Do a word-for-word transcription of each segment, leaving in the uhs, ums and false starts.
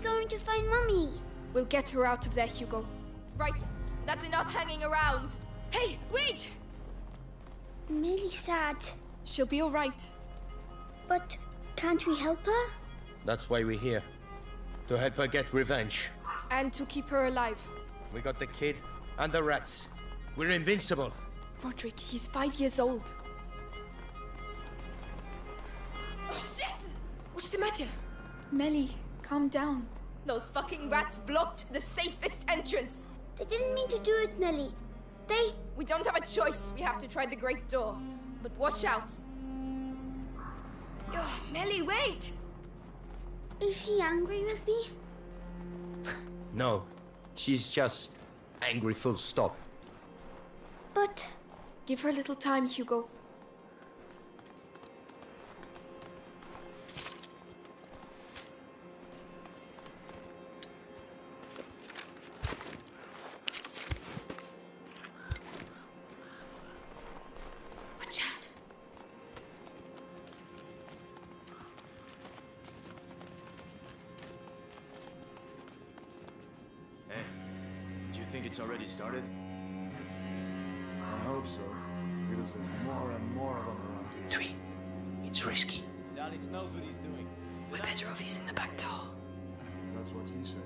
going to find Mommy? We'll get her out of there, Hugo. Right, that's enough hanging around. Hey, wait! Millie's sad. She'll be all right. But can't we help her? That's why we're here. To help her get revenge. And to keep her alive. We got the kid and the rats. We're invincible. Rodric, he's five years old. Oh shit! What's the matter? Melly, calm down. Those fucking rats blocked the safest entrance. They didn't mean to do it, Melly. They... We don't have a choice. We have to try the great door. But watch out. Oh, Melly, wait! Is she angry with me? No. She's just angry, full stop. But... Give her a little time, Hugo. Started? I hope so, because there's more and more of them around here. Three. It's risky. Vitalis knows what he's doing. We're better off using the back door. That's what he says.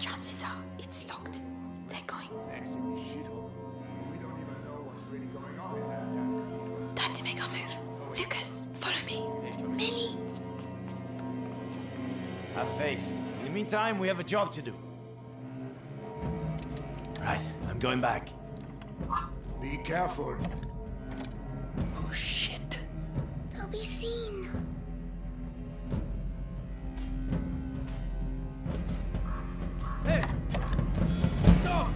Chances are, it's locked. They're going. Next in this shithole. We don't even know what's really going on in that damn cathedral. Time to make our move. Lucas, follow me. Millie. Have faith. In the meantime, we have a job to do. Going back. Be careful. Oh shit. They'll be seen. Hey! Stop!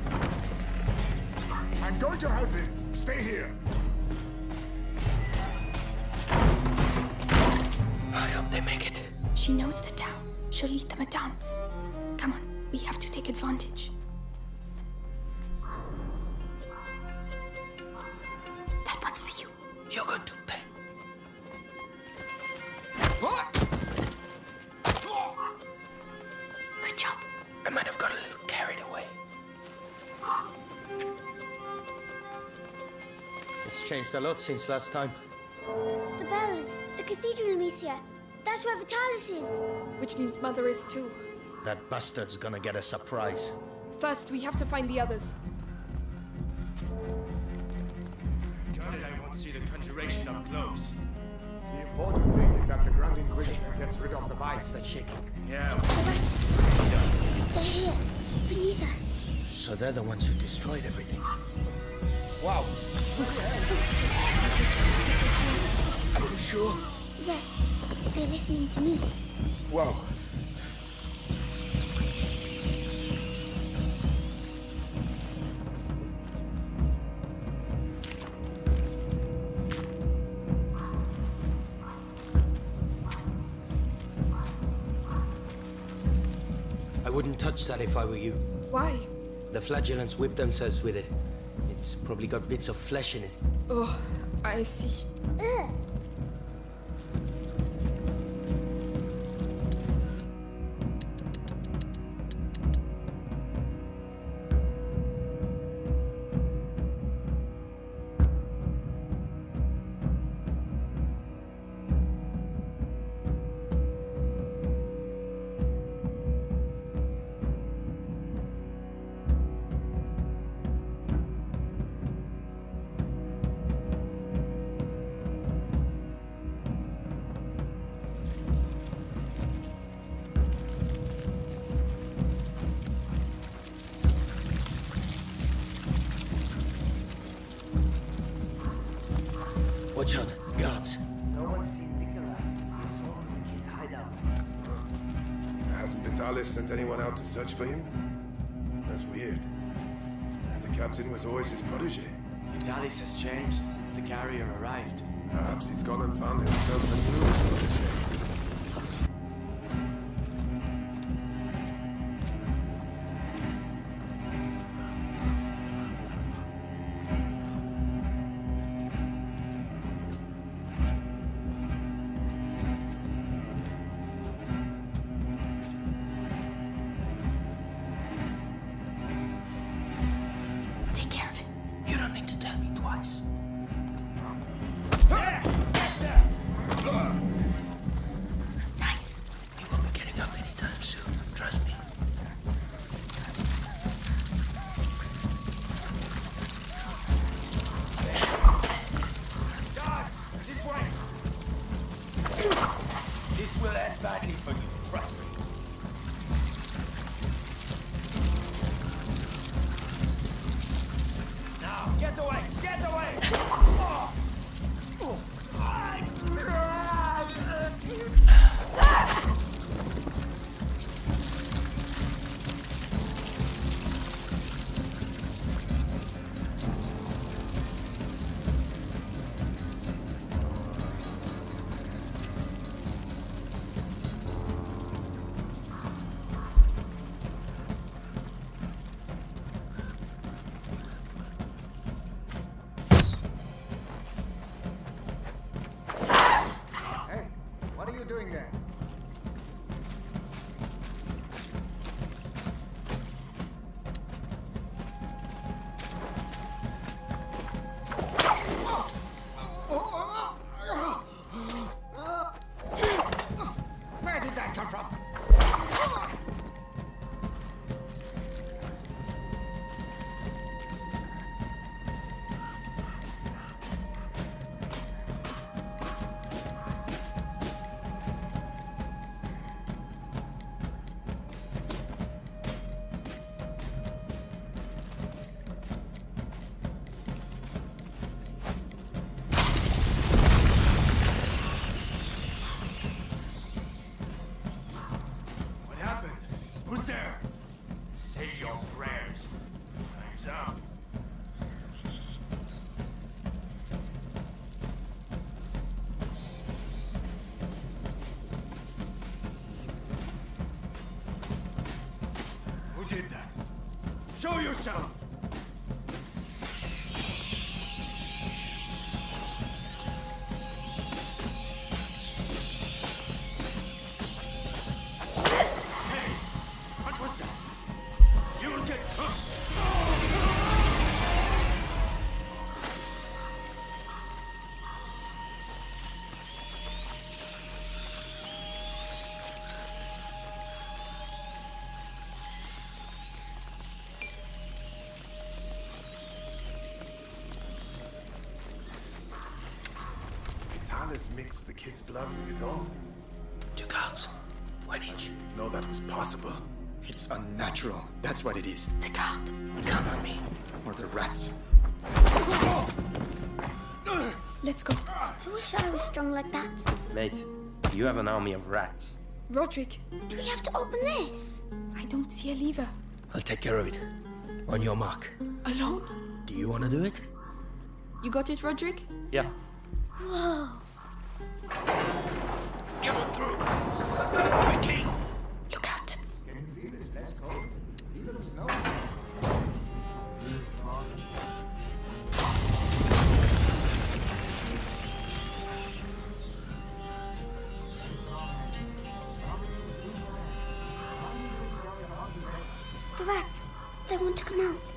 I'm going to help you. Stay here. I hope they make it. She knows the town. She'll lead them a dance. Come on, we have to take advantage. A lot since last time. The bells, the cathedral, Amicia. That's where Vitalis is. Which means Mother is too. That bastard's gonna get a surprise. First, we have to find the others. Got it, I won't see the conjuration up close. The important thing is that the Grand Inquisitor gets rid of the bites. That shit. Yeah. The rats. They're here, beneath us. So they're the ones who destroyed everything. Wow. Are you sure? Yes. They're listening to me. Wow. I wouldn't touch that if I were you. Why? The flagellants whip themselves with it. It's probably got bits of flesh in it. Oh, I see. Ugh. Sent anyone out to search for him? That's weird. The captain was always his protege. Vitalis has changed since the carrier arrived. Perhaps he's gone and found himself a new protege. Get away! Get away! Show yourself! Vitalis mixed the kid's blood with his own. Two guards. One each. No, that was possible. It's unnatural. That's what it is. The guard. Come on me. Or the rats. Let's go. I wish I was strong like that. Mate, you have an army of rats. Rodric. Do we have to open this? I don't see a lever. I'll take care of it. On your mark. Alone? Do you want to do it? You got it, Rodric? Yeah. Whoa. Come on through! Quickly! Look out! The rats! They want to come out!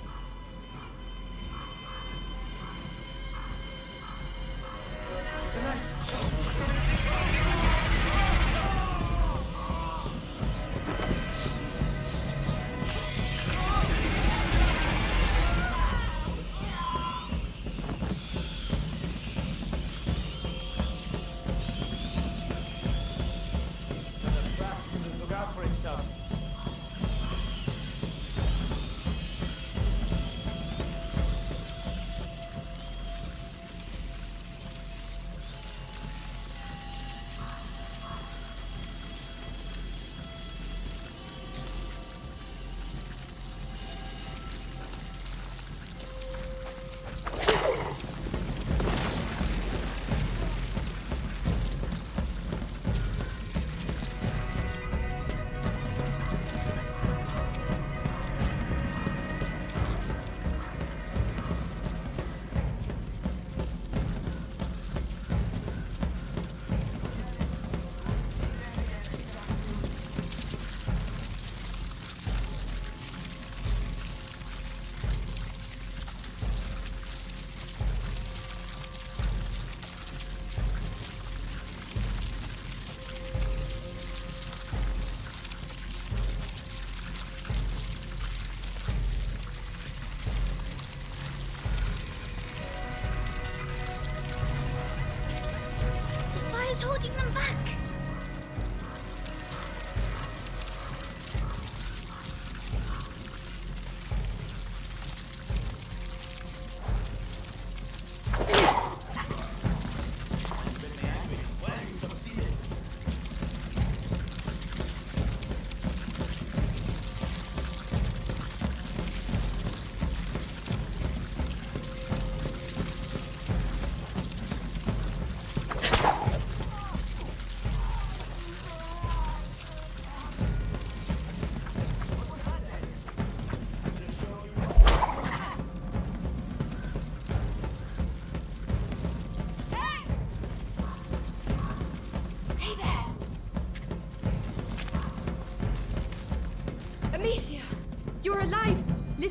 Look out for itself.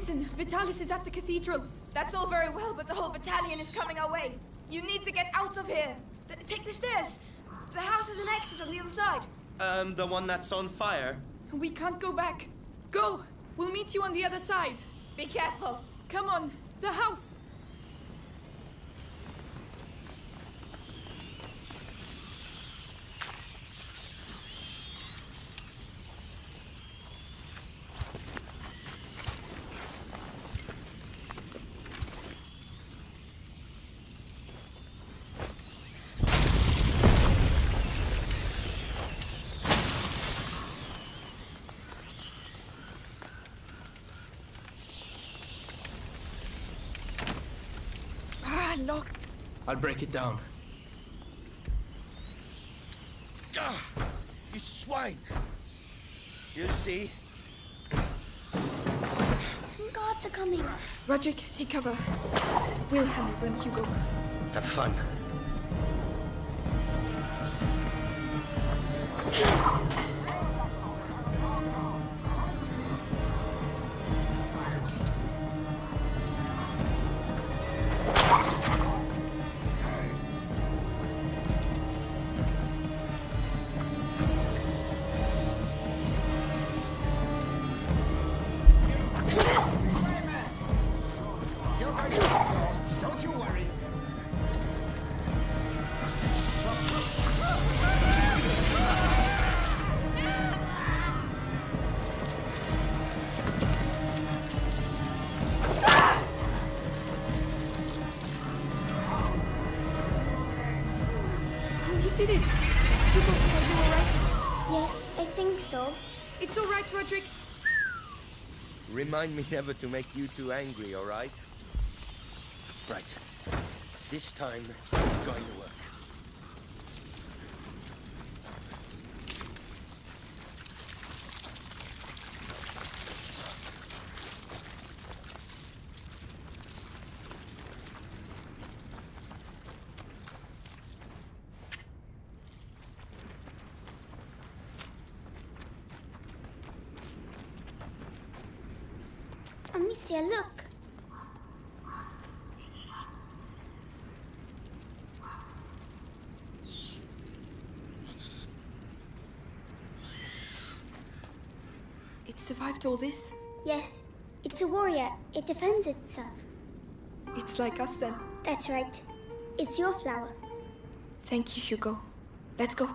Listen, Vitalis is at the cathedral. That's all very well, but the whole battalion is coming our way. You need to get out of here. Th take the stairs. The house has an exit on the other side. Um, the one that's on fire. We can't go back. Go! We'll meet you on the other side. Be careful. Come on, the house. Locked. I'll break it down. Gah! You swine! You see? Some guards are coming. Rodric, take cover. We'll handle them, Hugo. Have fun. Remind me never to make you two angry, all right? Right. This time, it's going to work. Amicia, look! It survived all this? Yes. It's a warrior. It defends itself. It's like us then. That's right. It's your flower. Thank you, Hugo. Let's go.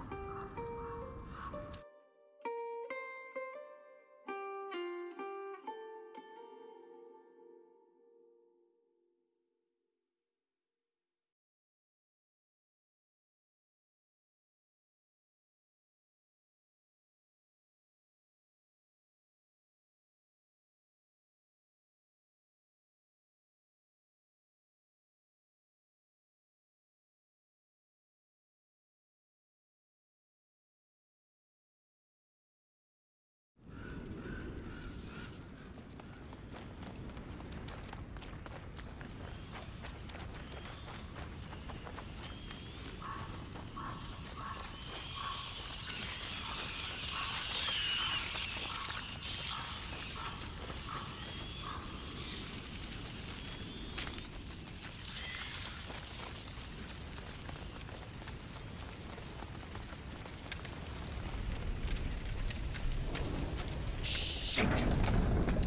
Shit!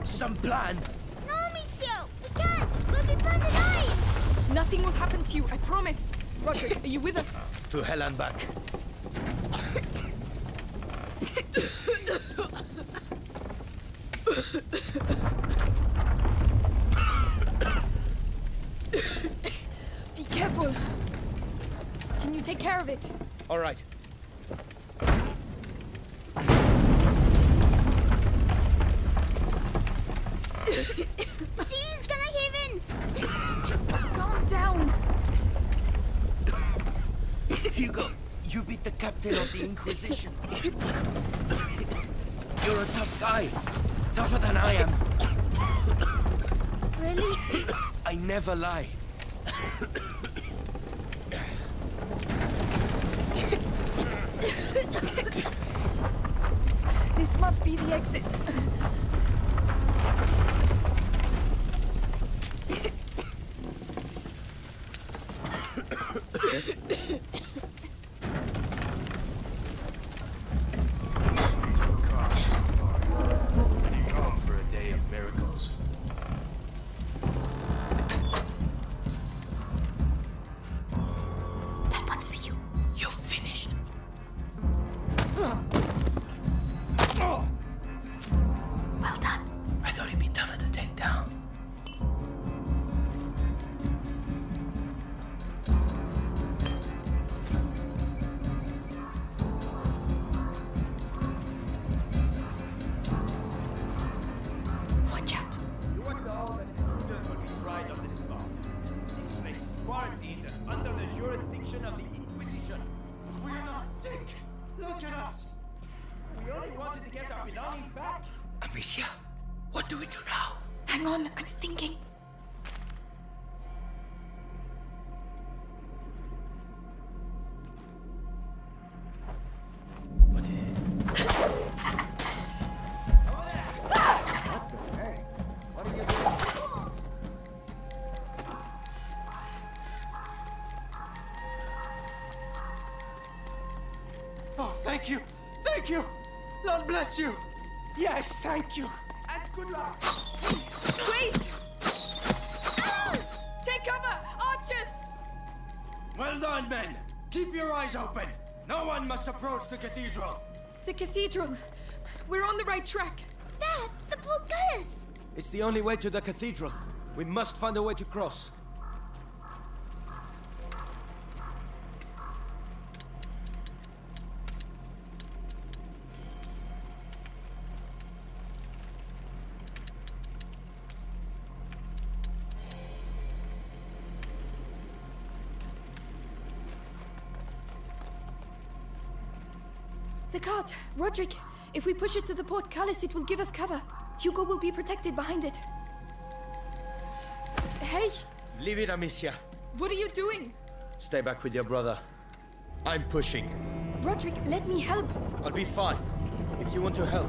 Some plan! No, Michel! We can't! We'll be burned alive! Nothing will happen to you, I promise! Roger, are you with us? To hell and back. Be careful! Can you take care of it? All right. Of the Inquisition. You're a tough guy. Tougher than I am. Really? I never lie. This must be the exit. thinking? You. Yes, thank you, and good luck. Wait! Ah! Take cover, archers! Well done, men. Keep your eyes open. No one must approach the cathedral. The cathedral? We're on the right track. Dad, the boat goes. It's the only way to the cathedral. We must find a way to cross. Rodric, if we push it to the portcullis, it will give us cover. Hugo will be protected behind it. Hey! Leave it, Amicia. What are you doing? Stay back with your brother. I'm pushing. Rodric, let me help. I'll be fine. If you want to help,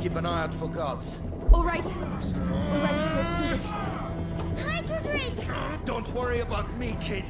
keep an eye out for guards. All right. All right, let's do this. Hi, Rodric! Don't worry about me, kid.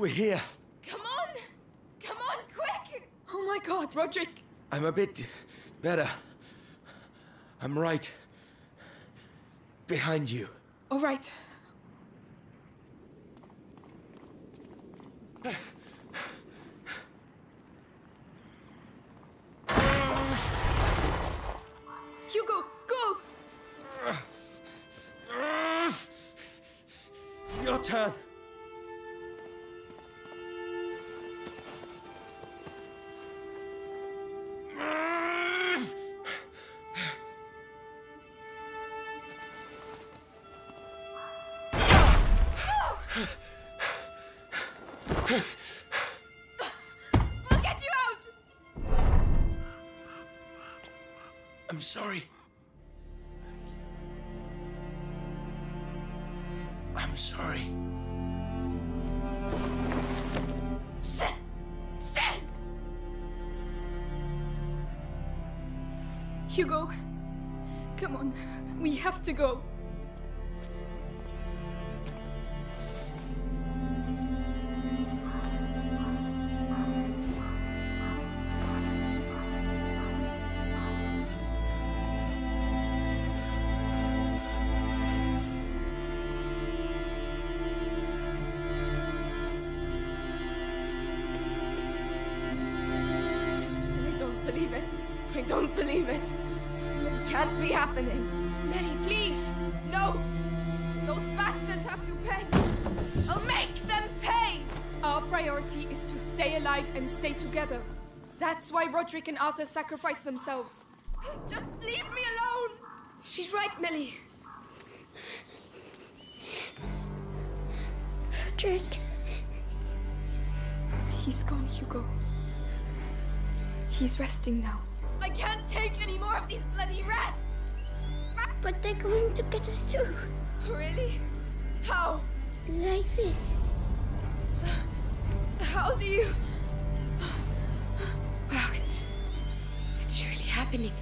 We're here. Come on! Come on, quick! Oh my god, Rodric! I'm a bit better. I'm right behind you. All right. Hugo, go! Your turn. Sorry. I'm sorry. Sam! Sam! Hugo, come on. We have to go. That's why Rodric and Arthur sacrificed themselves. Just leave me alone! She's right, Millie. Patrick. He's gone, Hugo. He's resting now. I can't take any more of these bloody rats! But they're going to get us too. Really? How? Like this. How do you... Wow, it's... it's really happening.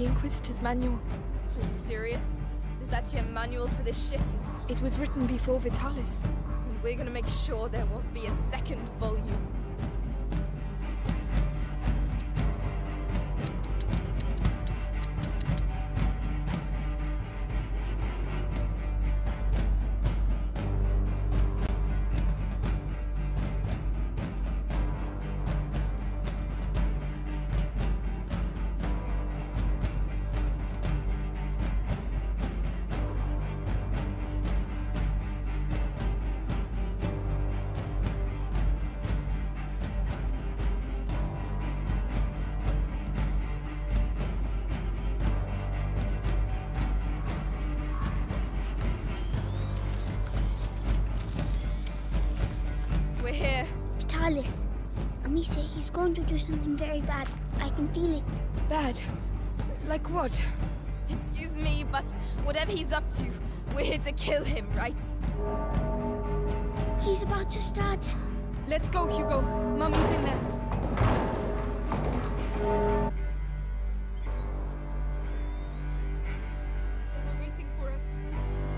Inquisitor's manual. Are you serious? There's actually a manual for this shit? It was written before Vitalis. And we're gonna make sure there won't be a second volume. Vitalis. Amicia, he's going to do something very bad. I can feel it. Bad? Like what? Excuse me, but whatever he's up to, we're here to kill him, right? He's about to start. Let's go, Hugo. Mummy's in there.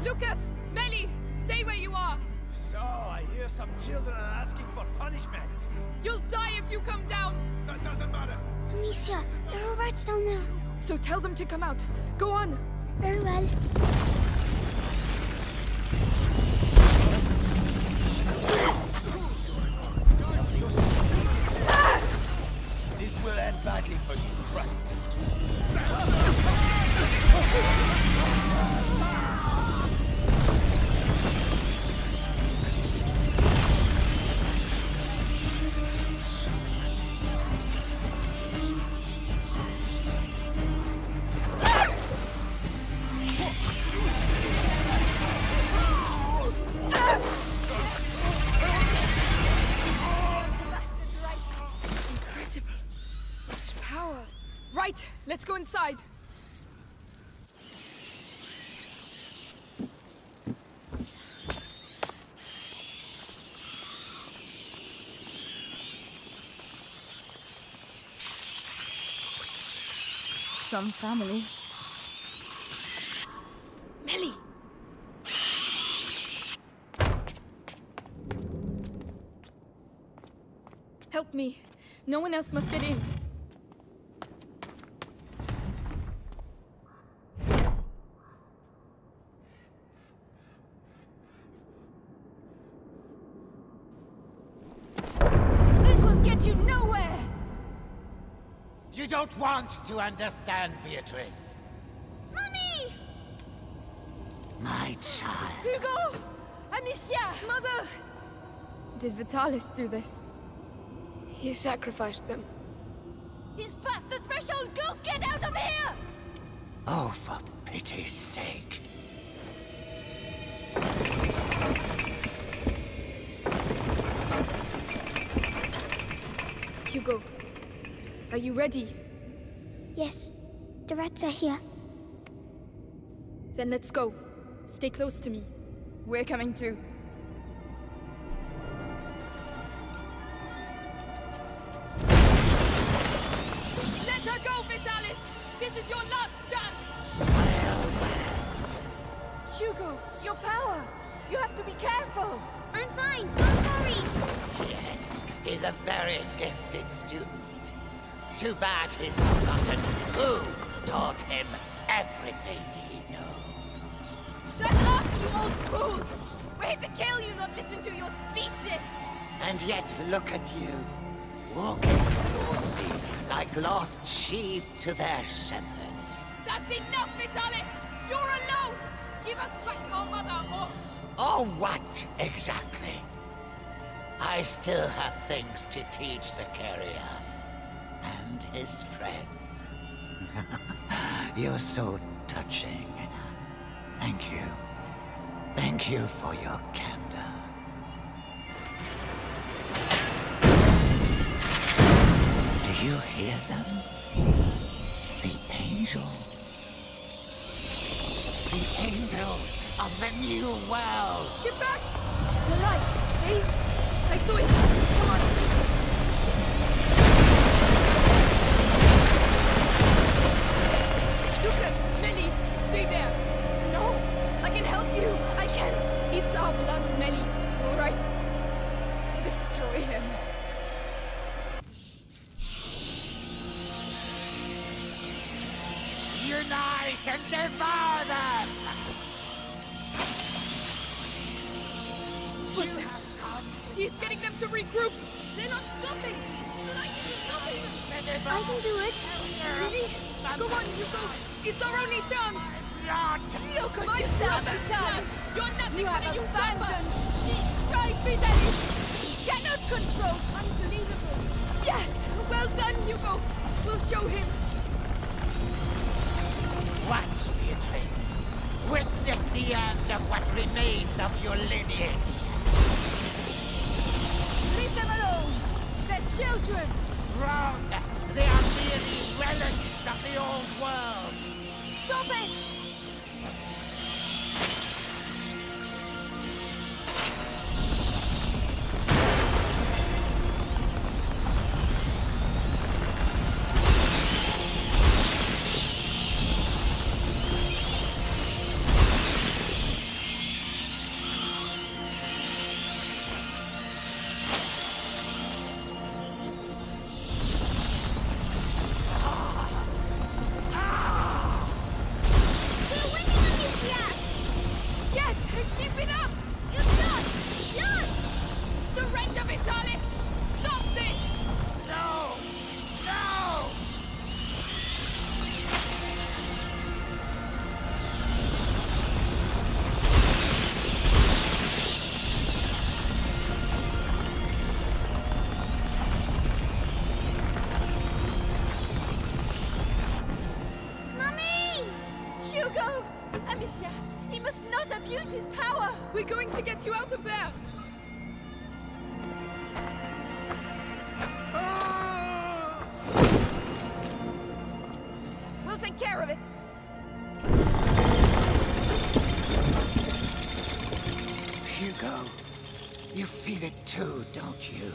Lucas! Melly! Stay where you are! So, I hear some children are asking for punishment. You'll die if you come down! That doesn't matter! Amicia, there are rats down there. So tell them to come out. Go on! Very well. This will end badly for you, trust me. Let's go inside. Some family. Melly. Help me. No one else must get in. I don't want to understand, Beatrice. Mummy! My child. Hugo! Amicia! Mother! Did Vitalis do this? He sacrificed them. He's past the threshold! Go get out of here! Oh, for pity's sake. Hugo, are you ready? Yes, the rats are here. Then let's go. Stay close to me. We're coming too. Let her go, Vitalis! This is your last chance! Hugo, your power! You have to be careful! I'm fine, don't worry! Yes, he's a very gifted student. Too bad he's forgotten who taught him everything he knows. Shut up, you old fool! We're here to kill you, not listen to your speeches! And yet, look at you, walking towards me like lost sheep to their shepherds. That's enough, Vitalis! You're alone! Give us back your mother, or... Or what, exactly? I still have things to teach the carrier. And his friends. You're so touching. Thank you. Thank you for your candor. Do you hear them? The angel. The angel of the new world. Get back! The light. Hey, I saw it. Come on. Lucas, Melly, stay there. No, I can help you. I can. It's our blood, Melly. All right. Destroy him. Unite and devour them! You have come. He's getting them to regroup. They're not stopping. I can do nothing. I can do it. Really? Go on, Hugo. It's our only chance. Not look at my brother, Sam. You're nothing but a usurper. Destroy Vitalis. He cannot control. Unbelievable. Yes. Well done, Hugo. We'll show him. Watch, Beatrice. Witness the end of what remains of your lineage. Leave them alone. children! Wrong! They are merely relics of the old world! Stop it! Hugo! Amicia, he must not abuse his power! We're going to get you out of there! Ah! We'll take care of it! Hugo, you feel it too, don't you?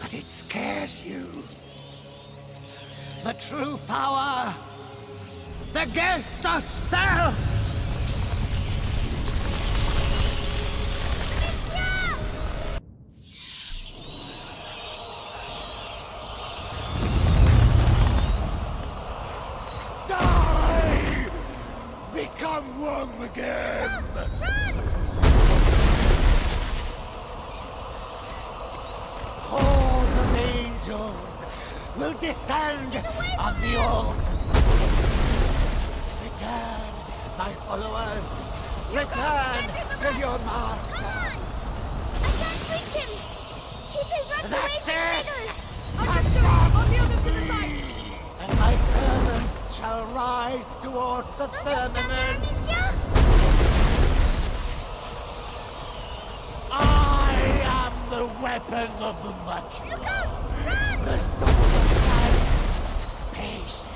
But it scares you. The true power! The gift of self! Die! Become one again! Run! Run! All the angels will descend on the altar. Return, my followers! Return to your master! Come on! I can't reach him! Keep his runs away from the middle! On the other to the side! And my servants shall rise towards the firmament! I am the weapon of the Mercury! Look out! Run! The sword of life! Patience!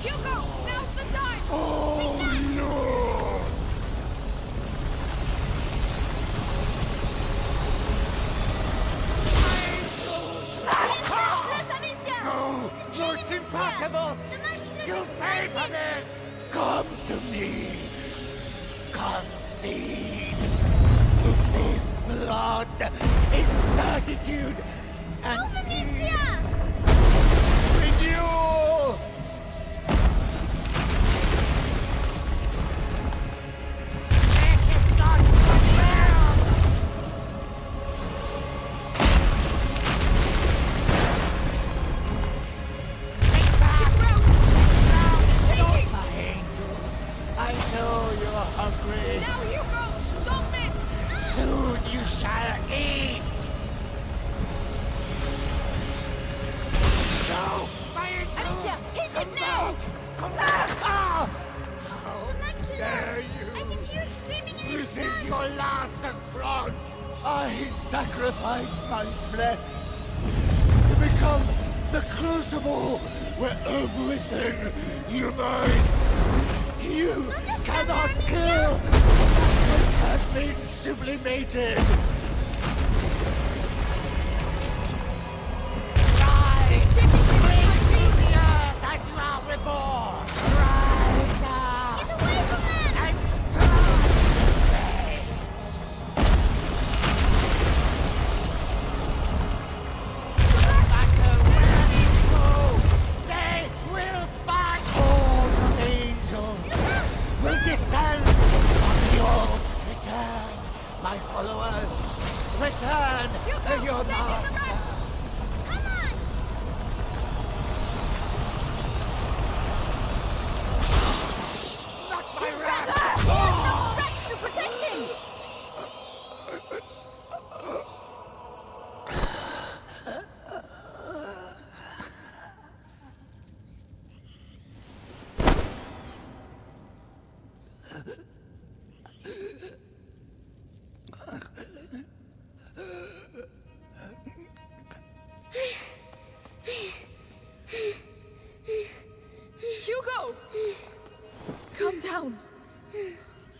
Hugo, now's the time! Oh, no! No! No, it's impossible! You pay for this! Come to me! Concede! It is blood, incertitude, and... Move, Amicia! Renew!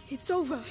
It's over.